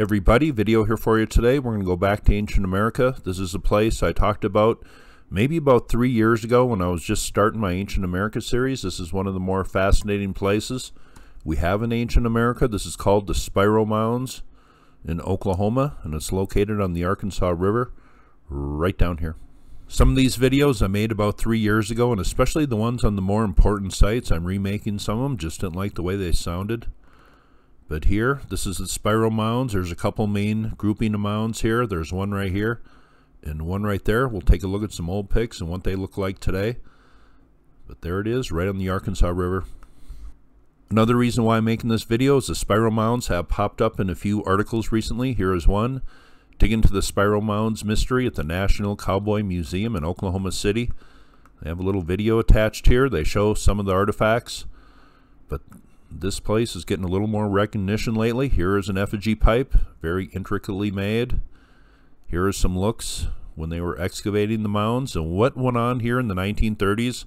Everybody, video here for you today. We're going to go back to ancient America. This is a place I talked about maybe about 3 years ago when I was just starting my ancient America series. This is one of the more fascinating places we have in ancient America. This is called the Spiro Mounds in Oklahoma, and it's located on the Arkansas River right down here. Some of these videos I made about 3 years ago, and especially the ones on the more important sites, I'm remaking some of them. Just didn't like the way they sounded. But here, this is the Spiro Mounds. There's a couple main grouping of mounds here. There's one right here and one right there. We'll take a look at some old pics and what they look like today. But there it is, right on the Arkansas River. Another reason why I'm making this video is the Spiro Mounds have popped up in a few articles recently. Here is one. Dig into the Spiro Mounds mystery at the National Cowboy Museum in Oklahoma City. They have a little video attached here. They show some of the artifacts. But this place is getting a little more recognition lately. Here is an effigy pipe, very intricately made. Here are some looks when they were excavating the mounds and what went on here in the 1930s.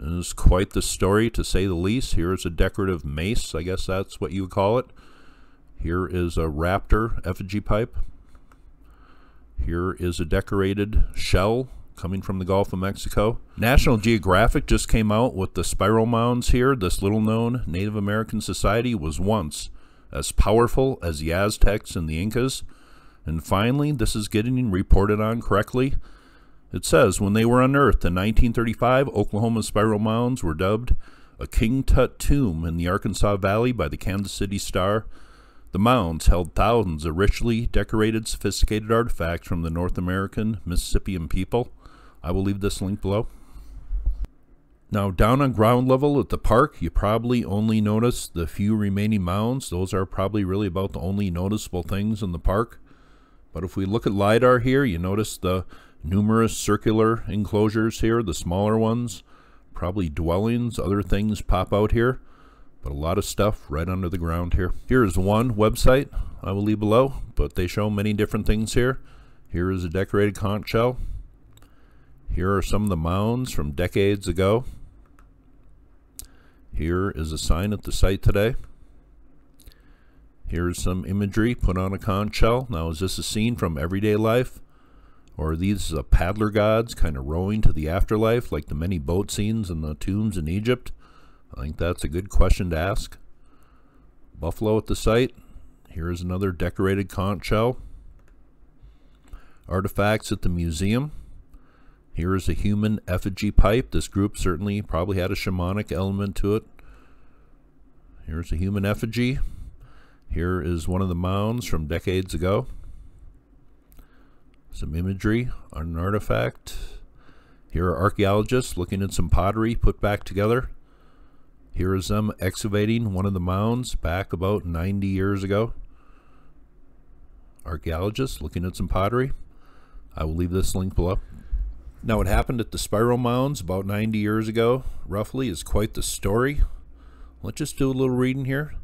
It is quite the story, to say the least. Here is a decorative mace, I guess that's what you would call it. Here is a raptor effigy pipe. Here is a decorated shell coming from the Gulf of Mexico. National Geographic just came out with the Spiro Mounds here. This little-known Native American society was once as powerful as the Aztecs and the Incas. And finally, this is getting reported on correctly. It says, when they were unearthed in 1935, Oklahoma's Spiro Mounds were dubbed a King Tut tomb in the Arkansas Valley by the Kansas City Star. The mounds held thousands of richly decorated, sophisticated artifacts from the North American Mississippian people. I will leave this link below. Now, down on ground level at the park, you probably only notice the few remaining mounds. Those are probably really about the only noticeable things in the park. But if we look at LiDAR here, you notice the numerous circular enclosures here, the smaller ones, probably dwellings, other things pop out here. But a lot of stuff right under the ground here. Here is one website I will leave below, but they show many different things here. Here is a decorated conch shell. Here are some of the mounds from decades ago. Here is a sign at the site today. Here is some imagery put on a conch shell. Now, is this a scene from everyday life? Or are these the paddler gods kind of rowing to the afterlife like the many boat scenes in the tombs in Egypt? I think that's a good question to ask. Buffalo at the site. Here is another decorated conch shell. Artifacts at the museum. Here is a human effigy pipe. This group certainly probably had a shamanic element to it. Here's a human effigy. Here is one of the mounds from decades ago. Some imagery on an artifact. Here are archaeologists looking at some pottery put back together. Here is them excavating one of the mounds back about 90 years ago. Archaeologists looking at some pottery. I will leave this link below. Now, what happened at the Spiro Mounds about 90 years ago, roughly, is quite the story. Let's just do a little reading here.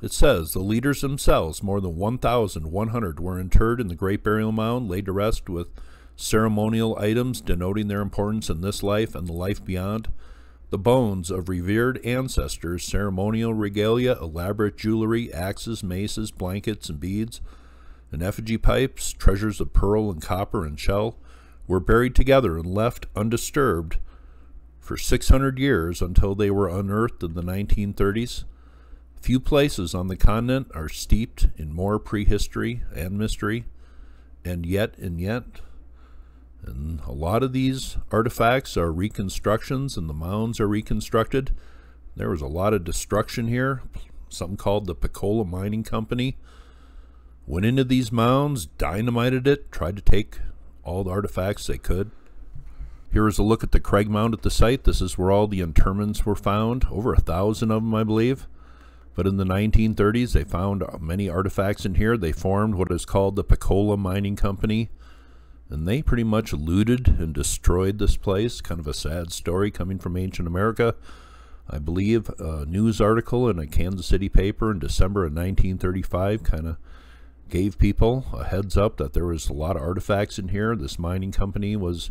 It says, the leaders themselves, more than 1,100, were interred in the Great Burial Mound, laid to rest with ceremonial items denoting their importance in this life and the life beyond. The bones of revered ancestors, ceremonial regalia, elaborate jewelry, axes, maces, blankets, and beads, and effigy pipes, treasures of pearl and copper and shell, were buried together and left undisturbed for 600 years until they were unearthed in the 1930s. Few places on the continent are steeped in more prehistory and mystery, and yet. And a lot of these artifacts are reconstructions, and the mounds are reconstructed. There was a lot of destruction here. Something called the Pocola Mining Company went into these mounds, dynamited it, tried to take all the artifacts they could. Here is a look at the Craig Mound at the site. This is where all the interments were found, over 1,000 of them, I believe. But in the 1930s, they found many artifacts in here. They formed what is called the Pocola Mining Company. And they pretty much looted and destroyed this place. Kind of a sad story coming from ancient America. I believe a news article in a Kansas City paper in December of 1935 kind of gave people a heads up that there was a lot of artifacts in here. This mining company was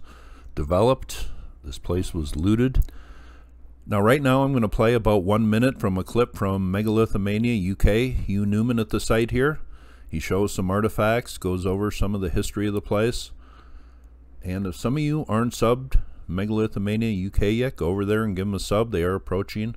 developed. This place was looted. Now, right now, I'm going to play about 1 minute from a clip from Megalithomania UK, Hugh Newman at the site here. He shows some artifacts, goes over some of the history of the place. And if some of you aren't subbed Megalithomania UK yet, go over there and give them a sub. They are approaching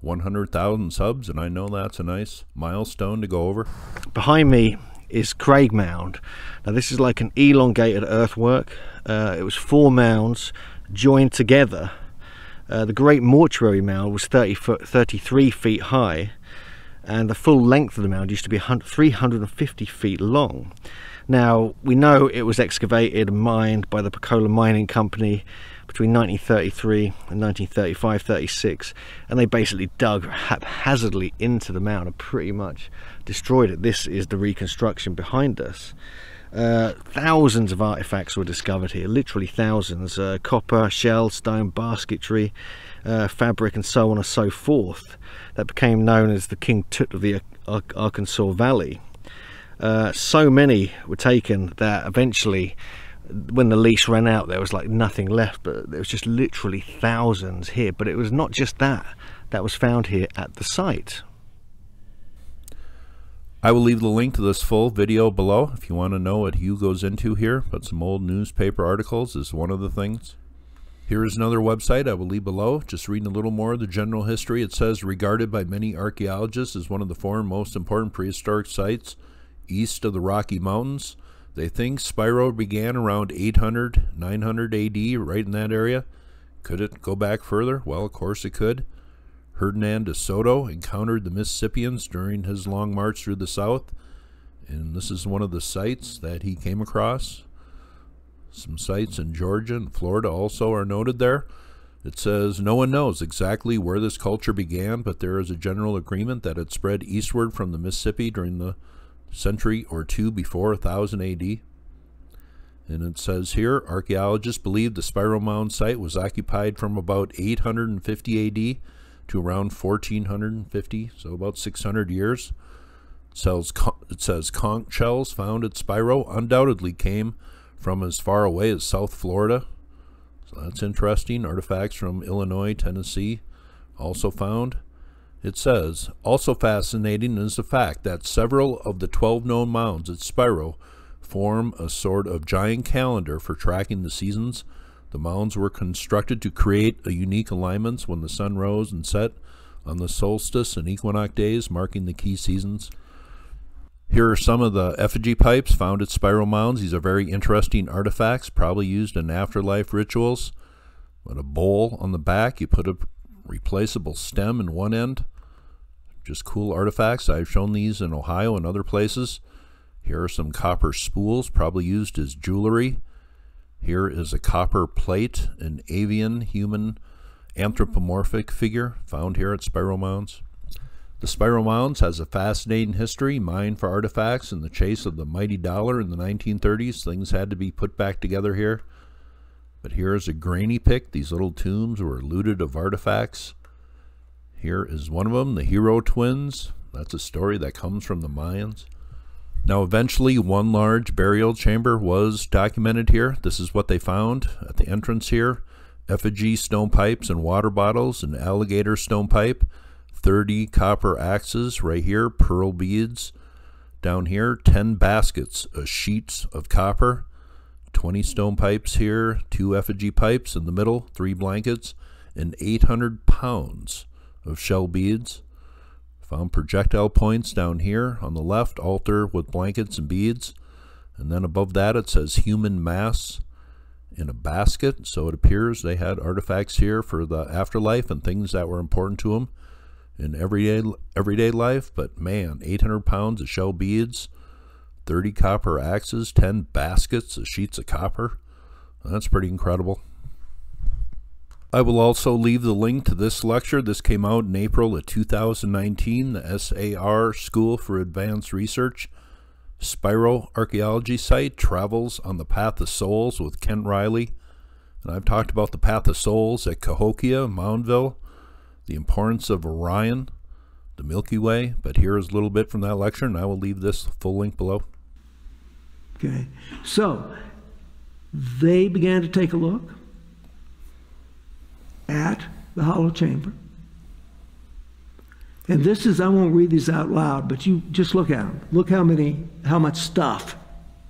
100,000 subs, and I know that's a nice milestone to go over. Behind me is Craig Mound. Now this is like an elongated earthwork. It was 4 mounds joined together. The Great Mortuary Mound was 33 feet high, and the full length of the mound used to be 350 feet long. Now we know it was excavated and mined by the Pocola Mining Company between 1933 and 1935-36, and they basically dug haphazardly into the mound and pretty much destroyed it. This is the reconstruction behind us. Thousands of artifacts were discovered here, literally thousands. Copper, shell, stone, basketry, fabric, and so on and so forth. That became known as the King Tut of the Arkansas Valley. So many were taken that eventually, when the lease ran out, there was like nothing left, but there was just literally thousands here. But it was not just that was found here at the site. I will leave the link to this full video below if you want to know what Hugh goes into here, but some old newspaper articles is one of the things. Here is another website I will leave below. Just reading a little more of the general history. It says, regarded by many archaeologists as one of the 4 most important prehistoric sites east of the Rocky Mountains. They think Spiro began around 800, 900 AD, right in that area. Could it go back further? Well, of course it could. Hernando de Soto encountered the Mississippians during his long march through the south, and this is one of the sites that he came across. Some sites in Georgia and Florida also are noted there. It says no one knows exactly where this culture began, but there is a general agreement that it spread eastward from the Mississippi during the century or 2 before 1000 AD. And it says here, archaeologists believe the Spiro Mound site was occupied from about 850 AD to around 1450, so about 600 years. It says conch shells found at Spiro undoubtedly came from as far away as South Florida. So that's interesting. Artifacts from Illinois, Tennessee also found. It says, also fascinating is the fact that several of the 12 known mounds at Spiro form a sort of giant calendar for tracking the seasons. The mounds were constructed to create a unique alignments when the sun rose and set on the solstice and equinox days, marking the key seasons. Here are some of the effigy pipes found at Spiro Mounds. These are very interesting artifacts, probably used in afterlife rituals. But a bowl on the back, you put a replaceable stem in one end. Just cool artifacts. I've shown these in Ohio and other places. Here are some copper spools, probably used as jewelry. Here is a copper plate, an avian human anthropomorphic figure found here at Spiro Mounds. The Spiro Mounds has a fascinating history, mined for artifacts in the chase of the mighty dollar in the 1930s. Things had to be put back together here. But here is a grainy pick. These little tombs were looted of artifacts. Here is one of them, the Hero Twins. That's a story that comes from the Mayans. Now eventually one large burial chamber was documented here. This is what they found at the entrance here. Effigy stone pipes and water bottles, an alligator stone pipe, 30 copper axes right here, pearl beads. Down here, 10 baskets of sheets of copper, 20 stone pipes here, 2 effigy pipes in the middle, 3 blankets, and 800 pounds of shell beads. Found projectile points down here on the left, altar with blankets and beads, and then above that it says human mass in a basket. So it appears they had artifacts here for the afterlife and things that were important to them in everyday life. But man, 800 pounds of shell beads, 30 copper axes, 10 baskets of sheets of copper. That's pretty incredible. I will also leave the link to this lecture. This came out in April of 2019, the SAR, School for Advanced Research, Spiro Archaeology Site, Travels on the Path of Souls with Kent Reilly. And I've talked about the Path of Souls at Cahokia, Moundville, the importance of Orion, the Milky Way. But here is a little bit from that lecture, and I will leave this full link below. Okay, so they began to take a look at the hollow chamber, And this is, I won't read these out loud, but you just look at them. Look how much stuff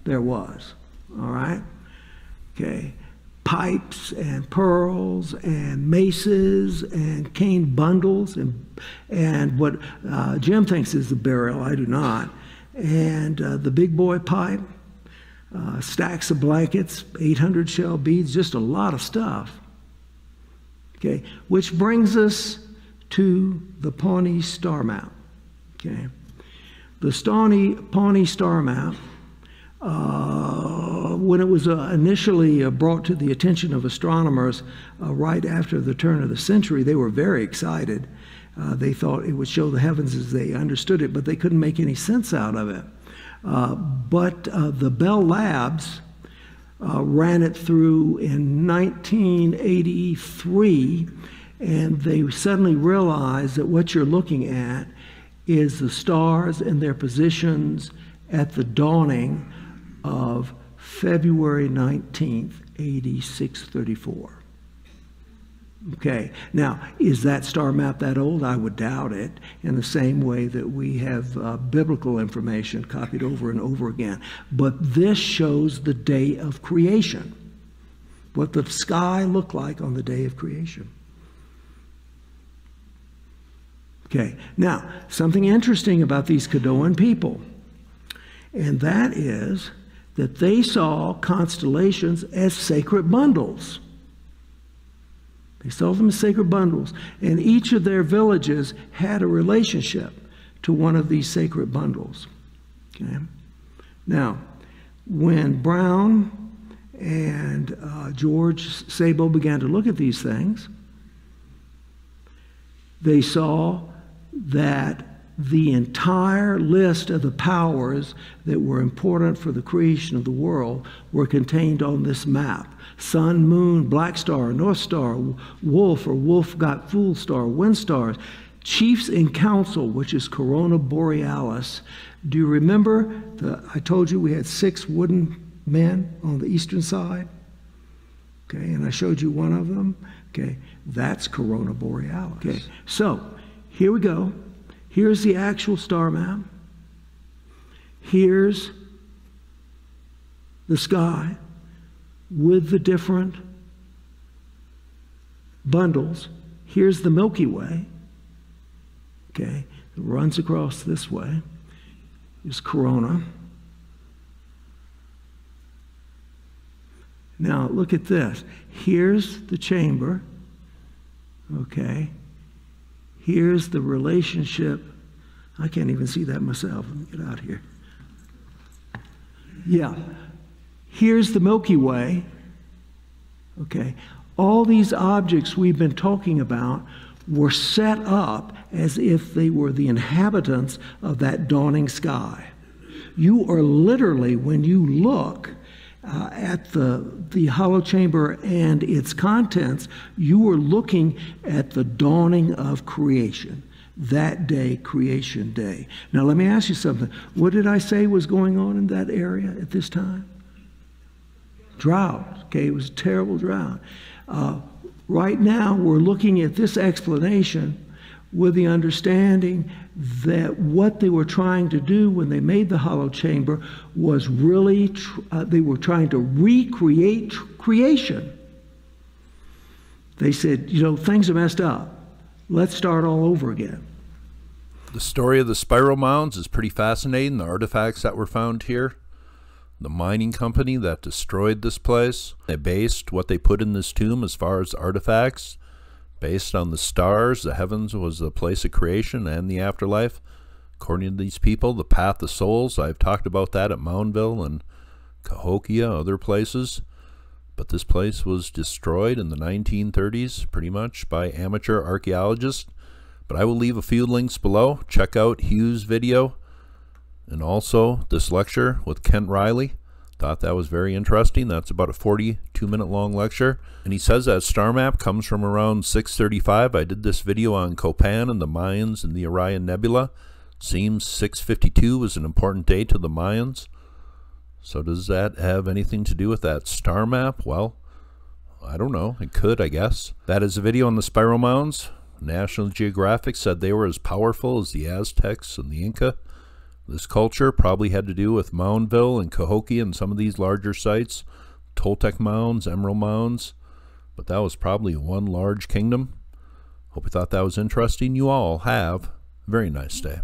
there was, all right? Okay, pipes and pearls and maces and cane bundles and what Jim thinks is the burial, I do not, and the big boy pipe, stacks of blankets, 800 shell beads, just a lot of stuff, okay? Which brings us to the Pawnee Star Map. Okay, the Pawnee Star Map, when it was initially brought to the attention of astronomers right after the turn of the century, they were very excited. They thought it would show the heavens as they understood it, but they couldn't make any sense out of it. But the Bell Labs ran it through in 1983. And they suddenly realized that what you're looking at is the stars and their positions at the dawning of February 19th, AD 634. Okay, now, is that star map that old? I would doubt it, in the same way that we have biblical information copied over and over again. But this shows the day of creation, what the sky looked like on the day of creation. Okay, now, something interesting about these Caddoan people, and that is that they saw constellations as sacred bundles. They saw them as sacred bundles, and each of their villages had a relationship to one of these sacred bundles. Okay, now, when Brown and George Sabo began to look at these things, they saw that the entire list of the powers that were important for the creation of the world were contained on this map. Sun, moon, black star, north star, wolf or wolf got fool star, wind stars, chiefs in council, which is Corona Borealis. Do you remember, I told you we had 6 wooden men on the eastern side? Okay, and I showed you one of them. Okay, that's Corona Borealis. Okay, so here we go. Here's the actual star map. Here's the sky with the different bundles. Here's the Milky Way. Okay, it runs across this way. Here's Corona. Now, look at this. Here's the chamber, okay? Here's the relationship. I can't even see that myself. Let me get out here. Yeah. Here's the Milky Way, okay? All these objects we've been talking about were set up as if they were the inhabitants of that dawning sky. You are literally, when you look, at the hollow chamber and its contents, you were looking at the dawning of creation. That day, creation day. Now let me ask you something. What did I say was going on in that area at this time? Drought. Okay, it was a terrible drought. Right now, we're looking at this explanation with the understanding that what they were trying to do when they made the hollow chamber was really, they were trying to recreate creation. They said, you know, things are messed up. Let's start all over again. The story of the Spiro Mounds is pretty fascinating, the artifacts that were found here. The mining company that destroyed this place, they based what they put in this tomb as far as artifacts, based on the stars. The heavens was the place of creation and the afterlife. According to these people, the Path of Souls, I've talked about that at Moundville and Cahokia, other places. But this place was destroyed in the 1930s, pretty much, by amateur archaeologists. But I will leave a few links below. Check out Hugh's video and also this lecture with Kent Reilly. Thought that was very interesting. That's about a 42-minute long lecture. And he says that star map comes from around 635. I did this video on Copan and the Mayans and the Orion Nebula. Seems 652 was an important day to the Mayans. So does that have anything to do with that star map? Well, I don't know. It could, I guess. That is a video on the Spiro Mounds. National Geographic said they were as powerful as the Aztecs and the Inca. This culture probably had to do with Moundville and Cahokia and some of these larger sites, Toltec Mounds, Emerald Mounds, but that was probably one large kingdom. Hope you thought that was interesting. You all have a very nice day.